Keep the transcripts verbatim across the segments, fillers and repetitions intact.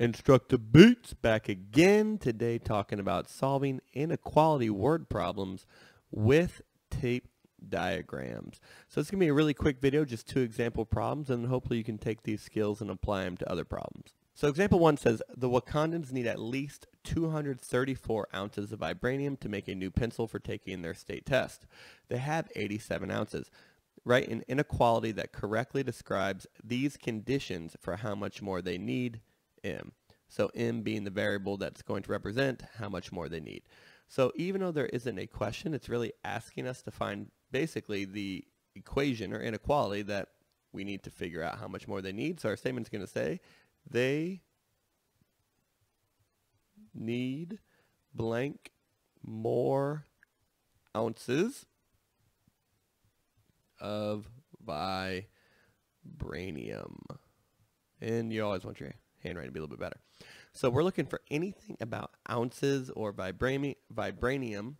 InstructaBeats back again today, talking about solving inequality word problems with tape diagrams. So it's going to be a really quick video, just two example problems, and hopefully you can take these skills and apply them to other problems. So example one says the Wakandans need at least two hundred thirty-four ounces of vibranium to make a new pencil for taking their state test. They have eighty-seven ounces. Write an inequality that correctly describes these conditions for how much more they need. M. So M being the variable that's going to represent how much more they need. So even though there isn't a question, it's really asking us to find basically the equation or inequality that we need to figure out how much more they need. So our statement's going to say they need blank more ounces of vibranium. And you always want your handwriting to be a little bit better. So we're looking for anything about ounces or vibrami vibranium.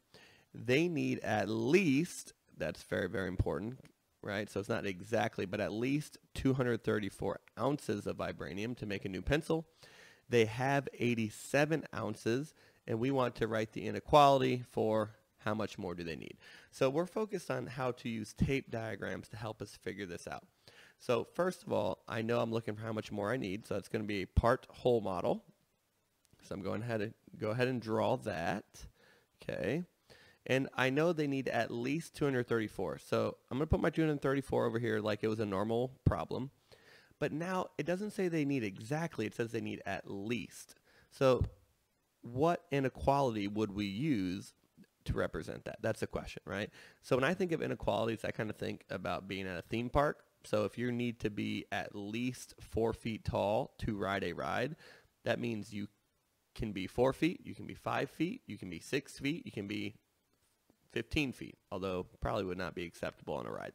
They need at least, that's very, very important, right? So it's not exactly, but at least two hundred thirty-four ounces of vibranium to make a new pencil. They have eighty-seven ounces, and we want to write the inequality for how much more do they need. So we're focused on how to use tape diagrams to help us figure this out. So first of all, I know I'm looking for how much more I need, so it's going to be a part whole model. So I'm going ahead and go ahead and draw that. Okay. And I know they need at least two hundred thirty-four. So I'm going to put my two hundred thirty-four over here like it was a normal problem. But now it doesn't say they need exactly, it says they need at least. So what inequality would we use to represent that? That's the question, right? So when I think of inequalities, I kind of think about being at a theme park. So if you need to be at least four feet tall to ride a ride, that means you can be four feet, you can be five feet, you can be six feet, you can be fifteen feet, although probably would not be acceptable on a ride.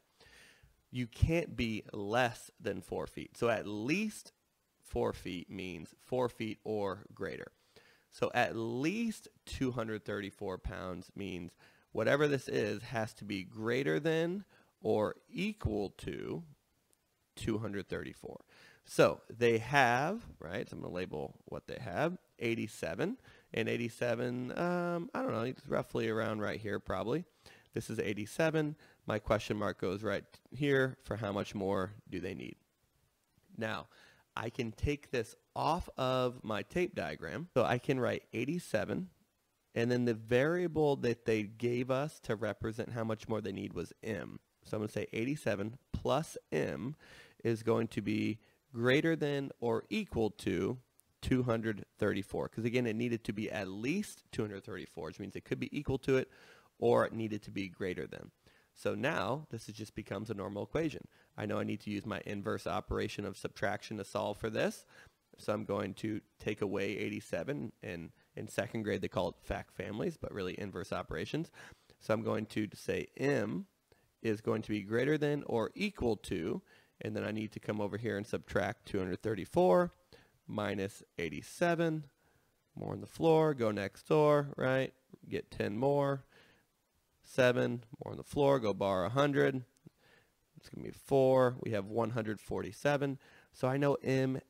You can't be less than four feet. So at least four feet means four feet or greater. So at least two hundred thirty-four pounds means whatever this is has to be greater than or equal to two hundred thirty-four. So they have, right, so I'm going to label what they have, eighty-seven. And eighty-seven, um, I don't know, it's roughly around right here probably. This is eighty-seven. My question mark goes right here for how much more do they need. Now, I can take this off of my tape diagram. So I can write eighty-seven, and then the variable that they gave us to represent how much more they need was M. So I'm going to say eighty-seven plus M is going to be greater than or equal to two hundred thirty-four. Because again, it needed to be at least two hundred thirty-four, which means it could be equal to it or it needed to be greater than. So now this is just becomes a normal equation. I know I need to use my inverse operation of subtraction to solve for this. So I'm going to take away eighty-seven, and in second grade they call it fact families, but really inverse operations. So I'm going to say M is going to be greater than or equal to, and then I need to come over here and subtract two hundred thirty-four minus eighty-seven, more on the floor, go next door, right, get ten more, seven, more on the floor, go borrow one hundred, it's going to be four, we have one hundred forty-seven, so I know M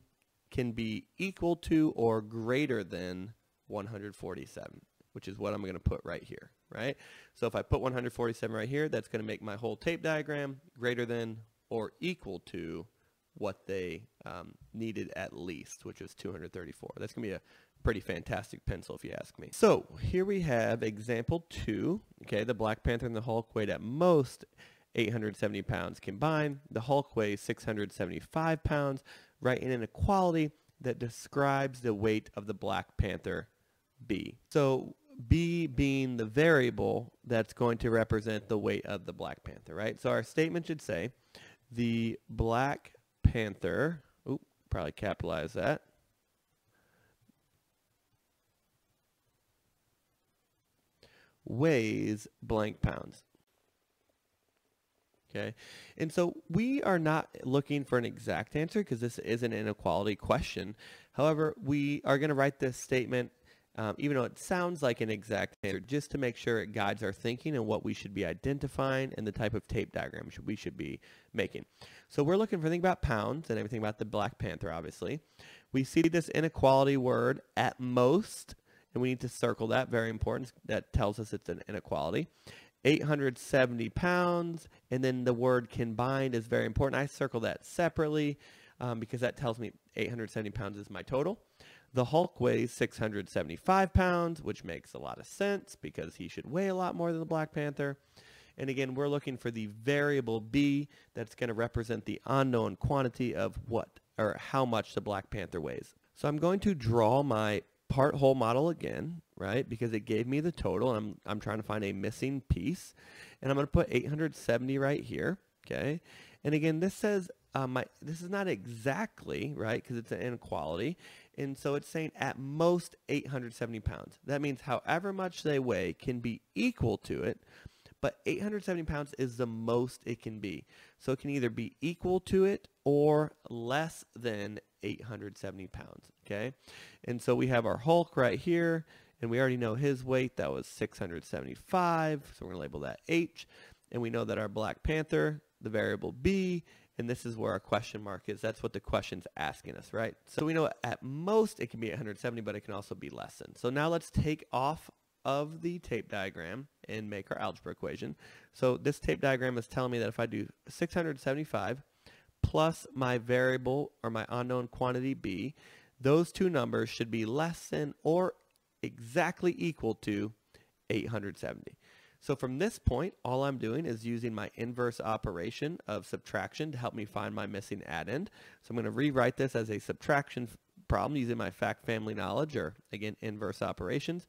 can be equal to or greater than one hundred forty-seven, which is what I'm going to put right here. Right? So if I put one hundred forty-seven right here, that's going to make my whole tape diagram greater than or equal to what they um, needed at least, which is two hundred thirty-four. That's going to be a pretty fantastic pencil if you ask me. So here we have example two. Okay, the Black Panther and the Hulk weighed at most eight hundred seventy pounds combined. The Hulk weighs six hundred seventy-five pounds. Write an inequality that describes the weight of the Black Panther B. So B being the variable that's going to represent the weight of the Black Panther, right? So our statement should say the Black Panther, ooh, probably capitalize that, weighs blank pounds. Okay, and so we are not looking for an exact answer because this is an inequality question. However, we are going to write this statement Um, even though it sounds like an exact answer, just to make sure it guides our thinking and what we should be identifying and the type of tape diagram we should be making. So we're looking for everything about pounds and everything about the Black Panther, obviously. We see this inequality word at most, and we need to circle that, very important. That tells us it's an inequality. eight hundred seventy pounds, and then the word combined is very important. I circle that separately um, because that tells me eight hundred seventy pounds is my total. The Hulk weighs six hundred seventy-five pounds, which makes a lot of sense because he should weigh a lot more than the Black Panther. And again, we're looking for the variable B that's going to represent the unknown quantity of what or how much the Black Panther weighs. So I'm going to draw my part whole model again, right? Because it gave me the total. And I'm, I'm trying to find a missing piece. And I'm going to put eight hundred seventy right here, okay? And again, this says, uh, my, this is not exactly, right? Because it's an inequality. And so it's saying at most eight hundred seventy pounds. That means however much they weigh can be equal to it, but eight hundred seventy pounds is the most it can be. So it can either be equal to it or less than eight hundred seventy pounds, okay? And so we have our Hulk right here, and we already know his weight, that was six hundred seventy-five, so we're gonna label that H, and we know that our Black Panther, the variable B, and this is where our question mark is. That's what the question's asking us, right? So we know at most it can be eight hundred seventy, but it can also be less than. So now let's take off of the tape diagram and make our algebra equation. So this tape diagram is telling me that if I do six hundred seventy-five plus my variable or my unknown quantity B, those two numbers should be less than or exactly equal to eight hundred seventy. So from this point, all I'm doing is using my inverse operation of subtraction to help me find my missing addend. So I'm going to rewrite this as a subtraction problem using my fact family knowledge, or again, inverse operations.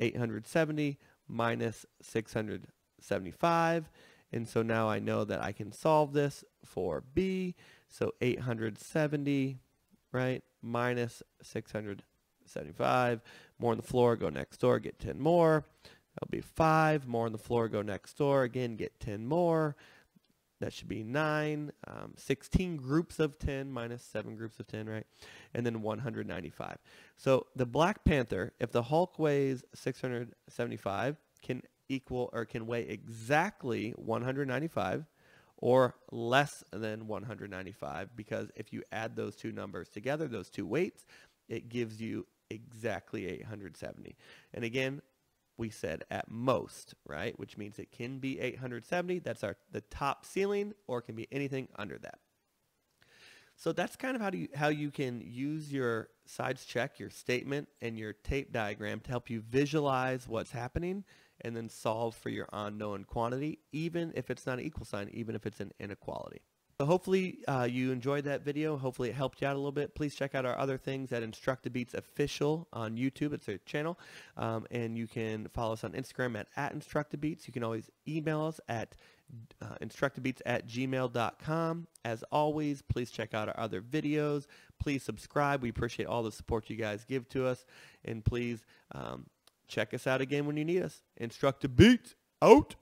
eight hundred seventy minus six hundred seventy-five, and so now I know that I can solve this for B. So eight hundred seventy, right, minus six hundred seventy-five, more on the floor, go next door, get ten more, that'll be five, more on the floor, go next door, again, get ten more, that should be nine, um, sixteen groups of ten minus seven groups of ten, right? And then one hundred ninety-five. So the Black Panther, if the Hulk weighs six hundred seventy-five, can equal or can weigh exactly one hundred ninety-five or less than one hundred ninety-five, because if you add those two numbers together, those two weights, it gives you exactly eight hundred seventy. And again, we said at most, right? Which means it can be eight hundred seventy. That's our the top ceiling, or it can be anything under that. So that's kind of how do you, how you can use your sides check, your statement, and your tape diagram to help you visualize what's happening and then solve for your unknown quantity, even if it's not an equal sign, even if it's an inequality. So hopefully uh, you enjoyed that video. Hopefully it helped you out a little bit. Please check out our other things at InstructaBeats Official on YouTube. It's their channel. Um, and you can follow us on Instagram at, at InstructaBeats. You can always email us at uh, InstructaBeats at gmail dot com. As always, please check out our other videos. Please subscribe. We appreciate all the support you guys give to us. And please um, check us out again when you need us. InstructaBeats out.